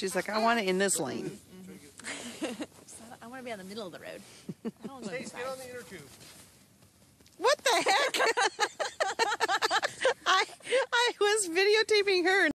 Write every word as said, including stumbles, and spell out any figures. She's like, I want it in this lane. I want to be on the middle of the road. I don't want to go on the side. What the heck?